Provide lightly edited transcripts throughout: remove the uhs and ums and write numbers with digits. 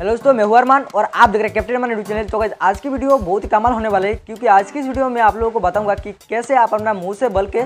Hello दोस्तों, मैं हूं अरमान और आप देख रहे हैं कैप्टन अरमान यूट्यूब चैनल। तो आज की वीडियो बहुत ही कमाल होने वाली है, क्योंकि आज की इस वीडियो में आप लोगों को बताऊंगा कि कैसे आप अपना मुंह से बोल के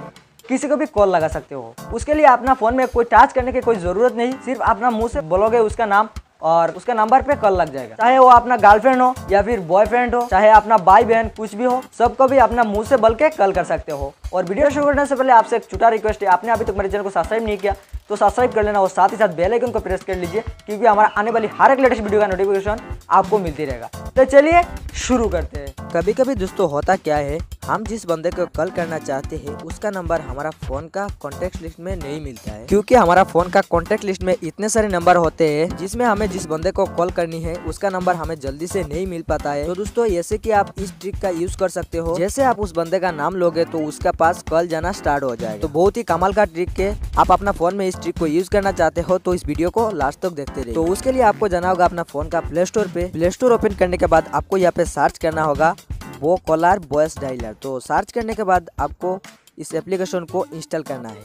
किसी को भी कॉल लगा सकते हो। उसके लिए अपना फ़ोन में कोई टच करने की कोई ज़रूरत नहीं, सिर्फ अपना मुँह से बोलोगे उसका नाम और उसके नंबर पे कॉल लग जाएगा। चाहे वो अपना गर्लफ्रेंड हो या फिर बॉयफ्रेंड हो, चाहे अपना भाई बहन कुछ भी हो, सबको भी अपना मुंह से बोल के कॉल कर सकते हो। और वीडियो शुरू करने से पहले आपसे एक छोटा रिक्वेस्ट है, आपने अभी तक मेरे चैनल को सब्सक्राइब नहीं किया तो सब्सक्राइब कर लेना और साथ ही साथ बेल आइकन को प्रेस कर लीजिए, क्योंकि हमारा आने वाली हर एक लेटेस्ट वीडियो का नोटिफिकेशन आपको मिलती रहेगा। तो चलिए शुरू करते हैं। कभी कभी दोस्तों होता क्या है, हम जिस बंदे को कॉल करना चाहते हैं उसका नंबर हमारा फोन का कॉन्टेक्ट लिस्ट में नहीं मिलता है, क्योंकि हमारा फोन का कॉन्टेक्ट लिस्ट में इतने सारे नंबर होते हैं जिसमें हमें जिस बंदे को कॉल करनी है उसका नंबर हमें जल्दी से नहीं मिल पाता है। तो दोस्तों ऐसे कि आप इस ट्रिक का यूज कर सकते हो, जैसे आप उस बंदे का नाम लोगे तो उसका पास कॉल जाना स्टार्ट हो जाए। तो बहुत ही कमाल का ट्रिक है, आप अपना फोन में इस ट्रिक को यूज करना चाहते हो तो इस वीडियो को लास्ट तक देखते रहिए। तो उसके लिए आपको जाना होगा अपना फोन का प्ले स्टोर ओपन करने के बाद आपको यहाँ पे सर्च करना होगा वो कॉलर वॉयस डायलर। तो सर्च करने के बाद आपको इस एप्लीकेशन को इंस्टॉल करना है।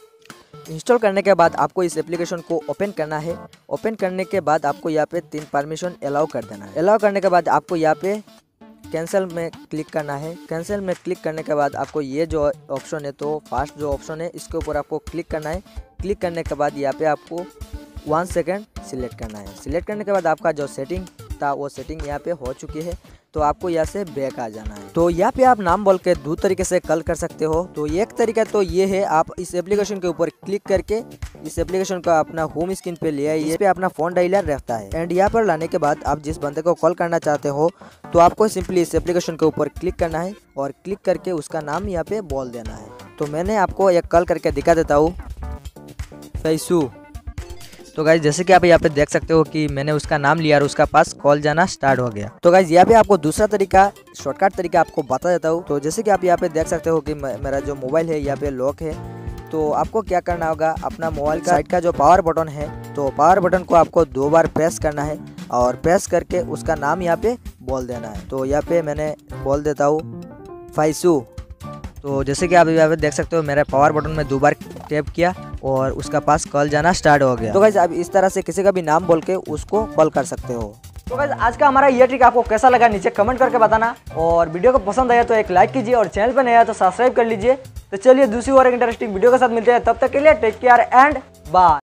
इंस्टॉल करने के बाद आपको इस एप्लीकेशन को ओपन करना है। ओपन करने के बाद आपको यहाँ पे 3 परमिशन अलाउ कर देना है। अलाउ करने के बाद आपको यहाँ पे कैंसिल में क्लिक करना है। कैंसिल में क्लिक करने के बाद आपको ये जो ऑप्शन है, तो फर्स्ट जो ऑप्शन है इसके ऊपर आपको क्लिक करना है। क्लिक करने के बाद यहाँ पे आपको 1 सेकेंड सिलेक्ट करना है। सिलेक्ट करने के बाद आपका जो सेटिंग था वो सेटिंग यहाँ पे हो चुकी है, तो आपको यहाँ से बैक आ जाना है। तो यहाँ पे आप नाम बोल के 2 तरीके से कॉल कर सकते हो। तो एक तरीका तो ये है, आप इस एप्लीकेशन के ऊपर क्लिक करके इस एप्लीकेशन को अपना होम स्क्रीन पे ले आइए, इस पे अपना फोन डायलर रहता है। एंड यहाँ पर लाने के बाद आप जिस बंदे को कॉल करना चाहते हो तो आपको सिंपली इस एप्लीकेशन के ऊपर क्लिक करना है और क्लिक करके उसका नाम यहाँ पे बोल देना है। तो मैंने आपको एक कॉल करके दिखा देता हूँ, फैसू। तो गाइज जैसे कि आप यहाँ पे देख सकते हो कि मैंने उसका नाम लिया और उसका पास कॉल जाना स्टार्ट हो गया। तो गाइज यहाँ पे आपको दूसरा तरीका, शॉर्टकट तरीका आपको बता देता हूँ। तो जैसे कि आप यहाँ पे देख सकते हो कि मेरा जो मोबाइल है यहाँ पे लॉक है, तो आपको क्या करना होगा, अपना मोबाइल का साइड का जो पावर बटन है तो पावर बटन को आपको 2 बार प्रेस करना है और प्रेस करके उसका नाम यहाँ पे बोल देना है। तो यहाँ पे मैंने बोल देता हूँ फैसू। तो जैसे कि आप यहाँ पे देख सकते हो मेरा पावर बटन में 2 बार टैप किया और उसका पास कॉल जाना स्टार्ट हो गया। तो गाइस आप इस तरह से किसी का भी नाम बोल के उसको कॉल कर सकते हो। तो गाइस आज का हमारा ये ट्रिक आपको कैसा लगा नीचे कमेंट करके बताना, और वीडियो को पसंद आया तो एक लाइक कीजिए और चैनल पर नया तो सब्सक्राइब कर लीजिए। तो चलिए दूसरी और एक इंटरेस्टिंग वीडियो के साथ मिलते हैं, तब तक के लिए टेक केयर एंड बाय।